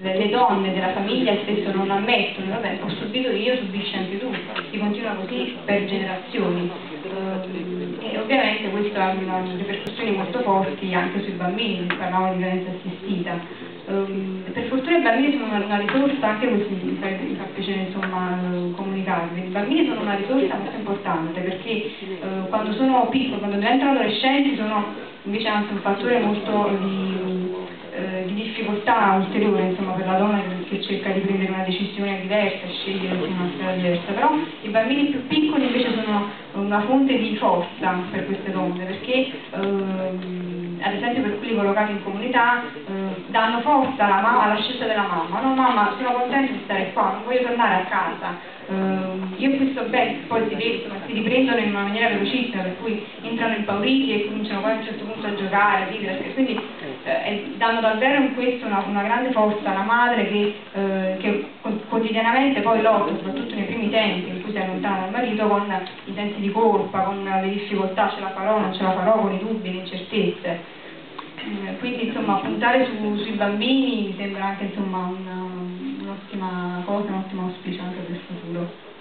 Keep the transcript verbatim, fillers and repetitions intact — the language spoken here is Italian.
le donne della famiglia spesso non ammettono, vabbè, ho subito io, subisci anche tu, si continua così per generazioni. E ovviamente questo ha ripercussioni molto forti anche sui bambini, parlavamo di violenza assistita. Per fortuna i bambini sono una risorsa, anche questo mi fa piacere insomma comunicarvi, i bambini sono una risorsa molto importante perché quando sono piccoli, quando diventano adolescenti sono invece anche un fattore molto di di difficoltà ulteriore insomma, per la donna che cerca di prendere una decisione diversa, scegliere una strada diversa, però i bambini più piccoli invece sono una fonte di forza per queste donne perché ehm, ad esempio per quelli collocati in comunità eh, danno forza alla, mamma, alla scelta della mamma, no mamma sono contenta di stare qua, non voglio tornare a casa. Uh, io questo bene, poi si vedono, si riprendono in una maniera velocissima, per cui entrano impauriti e cominciano poi a un certo punto a giocare, a vivere, quindi uh, danno davvero in questo una, una grande forza alla madre che, uh, che quotidianamente poi lotta, soprattutto nei primi tempi in cui si allontana dal marito, con i sensi di colpa, con le difficoltà, ce la farò, non ce la farò, con i dubbi, le incertezze. Uh, quindi insomma puntare su, sui bambini mi sembra anche insomma una un'ottima cosa, un ottimo auspicio anche per il futuro.